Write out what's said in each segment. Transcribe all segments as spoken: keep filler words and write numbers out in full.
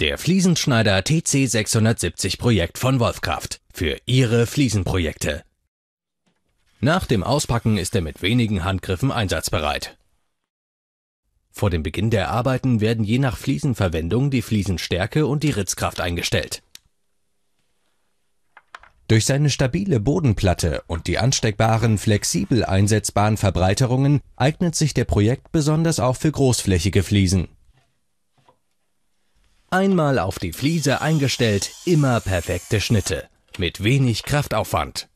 Der Fliesenschneider T C sechshundertsiebzig Projekt von Wolfcraft für Ihre Fliesenprojekte. Nach dem Auspacken ist er mit wenigen Handgriffen einsatzbereit. Vor dem Beginn der Arbeiten werden je nach Fliesenverwendung die Fliesenstärke und die Ritzkraft eingestellt. Durch seine stabile Bodenplatte und die ansteckbaren, flexibel einsetzbaren Verbreiterungen eignet sich der Projekt besonders auch für großflächige Fliesen. Einmal auf die Fliese eingestellt, immer perfekte Schnitte, mit wenig Kraftaufwand.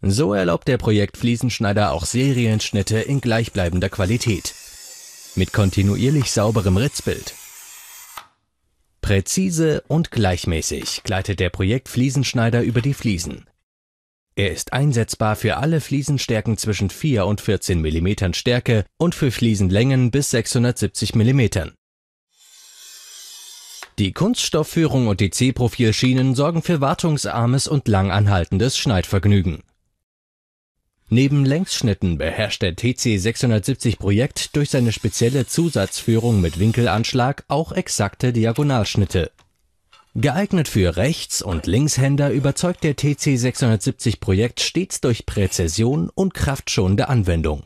So erlaubt der Projektfliesenschneider auch Serienschnitte in gleichbleibender Qualität, mit kontinuierlich sauberem Ritzbild. Präzise und gleichmäßig gleitet der Projektfliesenschneider über die Fliesen. Er ist einsetzbar für alle Fliesenstärken zwischen vier und vierzehn Millimeter Stärke und für Fliesenlängen bis sechshundertsiebzig Millimeter. Die Kunststoffführung und die C-Profilschienen sorgen für wartungsarmes und langanhaltendes Schneidvergnügen. Neben Längsschnitten beherrscht der T C sechshundertsiebzig Projekt durch seine spezielle Zusatzführung mit Winkelanschlag auch exakte Diagonalschnitte. Geeignet für Rechts- und Linkshänder überzeugt der T C sechshundertsiebzig Projekt stets durch Präzision und kraftschonende Anwendung.